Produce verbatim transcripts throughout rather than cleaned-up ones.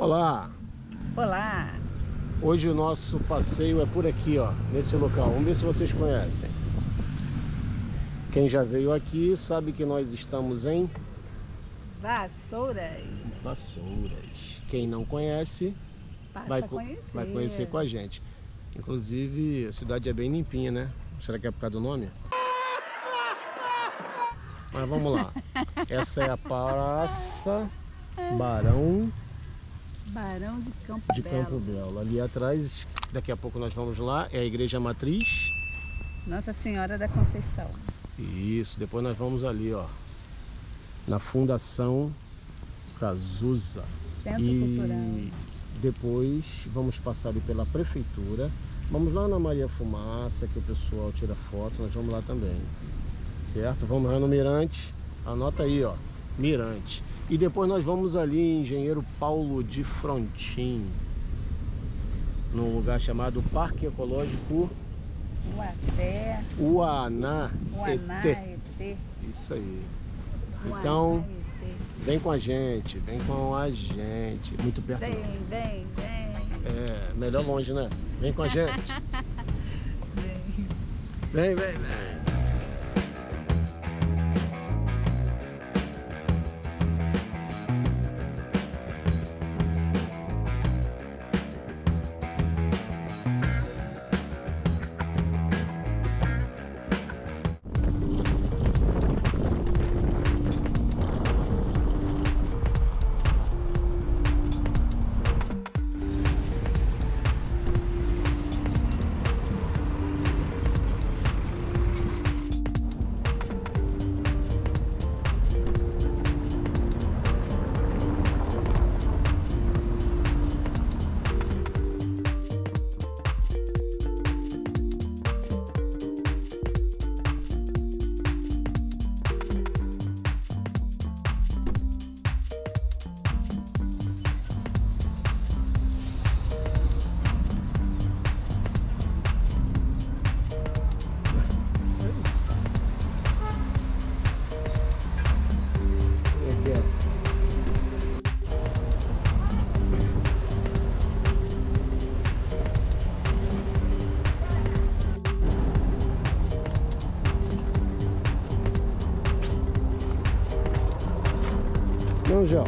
Olá! Olá! Hoje o nosso passeio é por aqui, ó, nesse local. Vamos ver se vocês conhecem. Quem já veio aqui sabe que nós estamos em... Vassouras. Vassouras. Quem não conhece, vai, conhecer. vai conhecer com a gente. Inclusive, a cidade é bem limpinha, né? Será que é por causa do nome? Mas vamos lá. Essa é a Praça Barão... Barão de Campo de Belo. Campo Belo. Ali atrás, daqui a pouco nós vamos lá, é a Igreja Matriz... Nossa Senhora da Conceição. Isso, depois nós vamos ali, ó, na Fundação Cazuza. Centro e Cultural. Depois vamos passar ali pela Prefeitura. Vamos lá na Maria Fumaça, que o pessoal tira foto, nós vamos lá também. Certo? Vamos lá no Mirante, anota aí, ó, Mirante. E depois nós vamos ali em Engenheiro Paulo de Frontin, num lugar chamado Parque Ecológico Uaté. Uaná. Uaná E T. Isso aí. Uaná, então, E T. Vem com a gente, vem com a gente. Muito perto. Vem, mesmo. vem, vem. É, melhor longe, né? Vem com a gente. Vem. Vem, vem, vem. Não, já.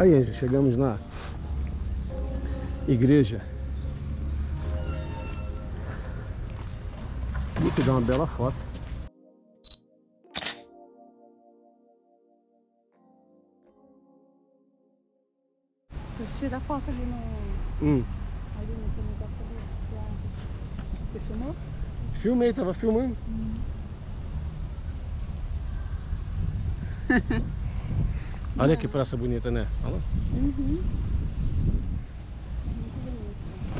Aí, já chegamos na igreja. Vou tirar uma bela foto. Deixa eu tirar foto ali no... Hum. Ali no comentário. Você filmou? Filmei, tava filmando. Hum. Olha que praça bonita, né? Olha lá. Uhum.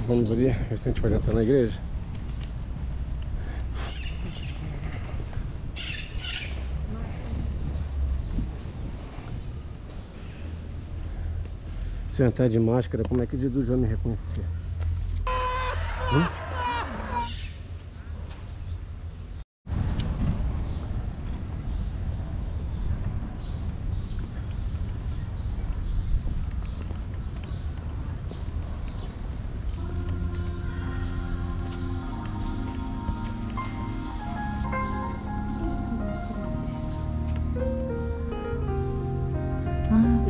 Vamos ali, ver se a gente vai entrar na igreja. Se eu entrar de máscara, como é que o Dudu vai me reconhecer? Hum?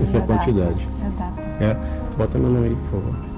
Essa é a quantidade. É, é. Bota meu nome aí, por favor.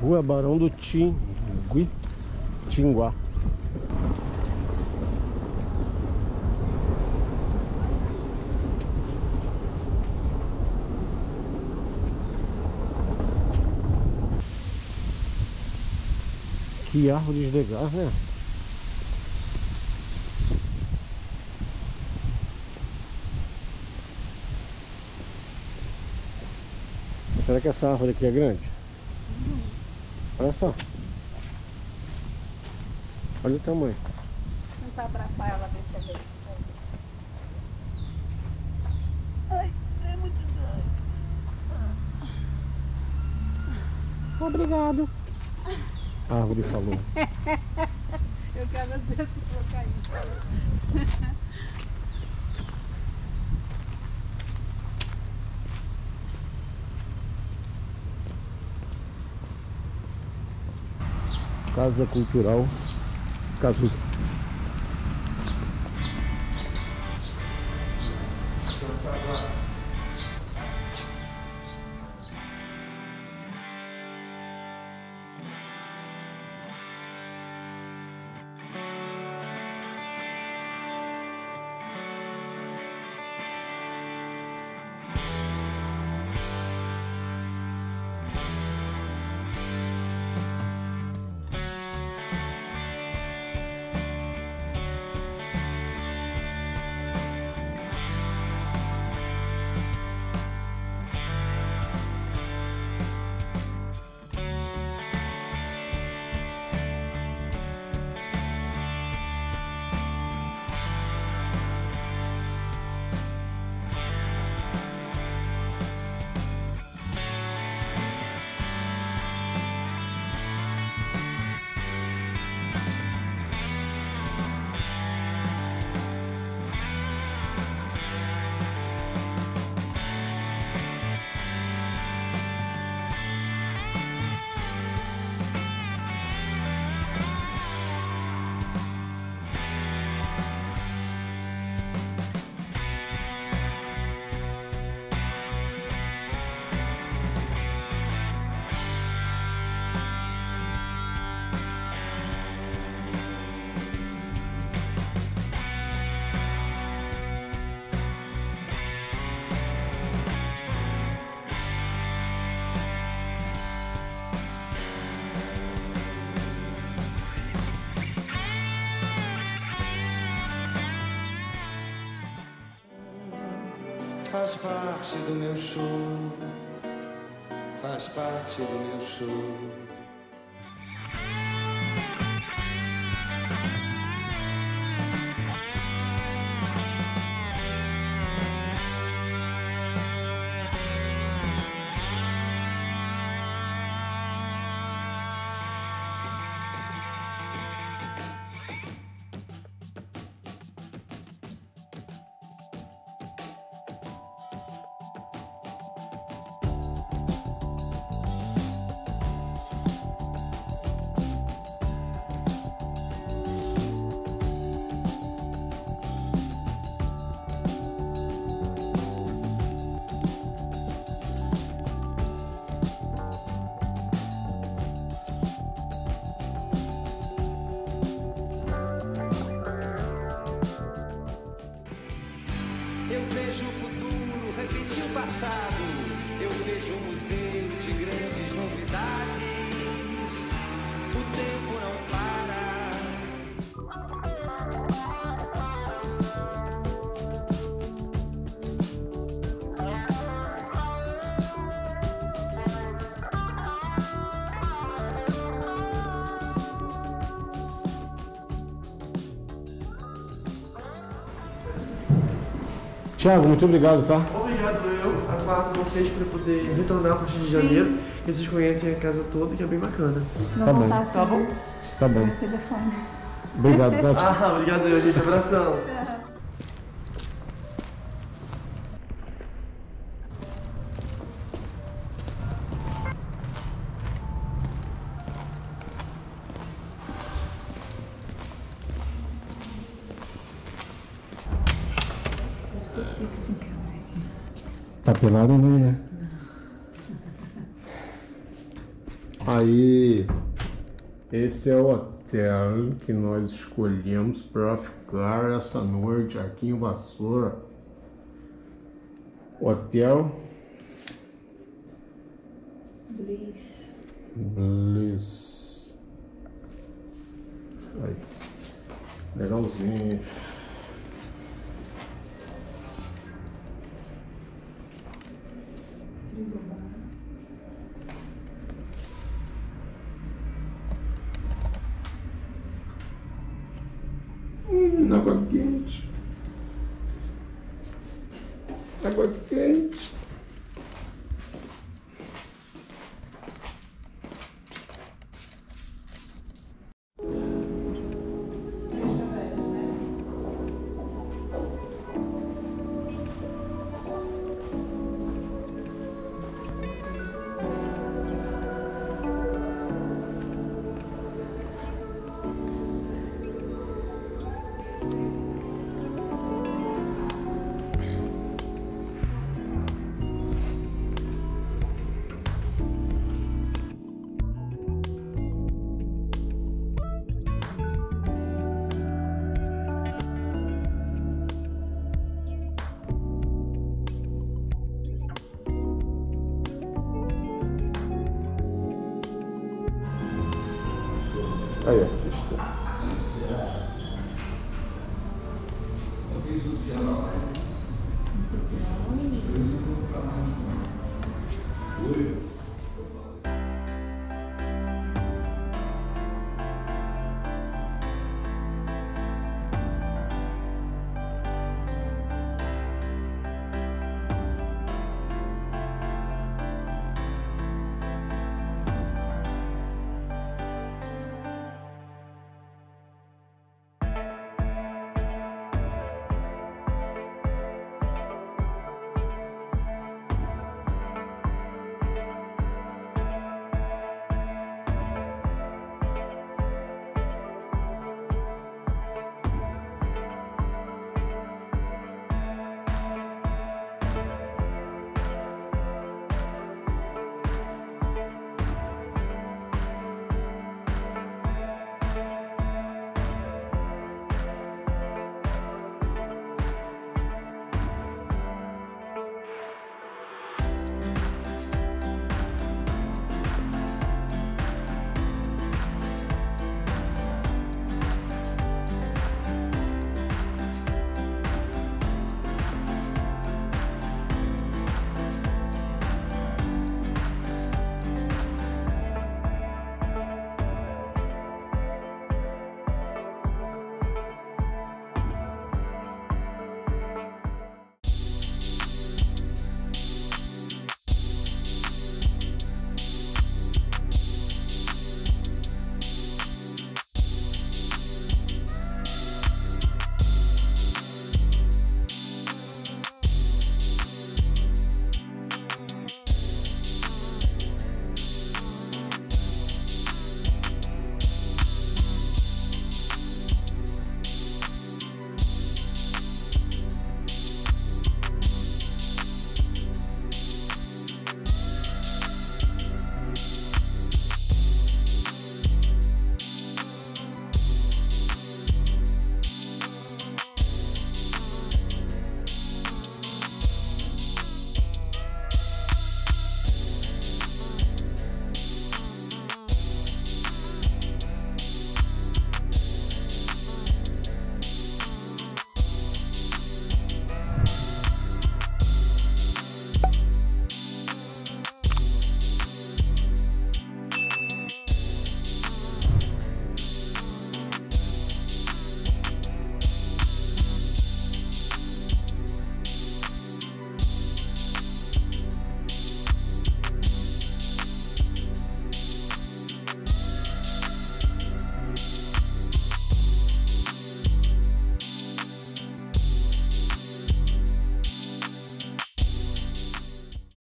Rua Barão do Tinguá. Tinguá. Que árvores legais, né? Será que essa árvore aqui é grande? Olha só. Olha o tamanho. Tentar abraçar ela, ver se é bem. Ai, é muito doido. Obrigado. A árvore falou. Eu quero ver se vou cair. Casa Cultural Cazuza. faz parte do meu show, faz parte do meu show. Eu vejo o futuro repetir o passado. Eu vejo um museu de grandes novidades. O tempo não Tiago, muito obrigado, tá? Obrigado eu, a quatro vocês para poder retornar a partir de janeiro. Sim. E vocês conhecem a casa toda, que é bem bacana. Tá bom. Tá, tá bom? Tá bom. Obrigado, tá? Ah, obrigado eu, gente. Abração. Tá pelado nem, né? Aí, esse é o hotel que nós escolhemos para ficar essa noite aqui em Vassoura. Hotel Bliss. Bliss. Aí. Legalzinho. Hum, água quente. Água quente. Oh yeah.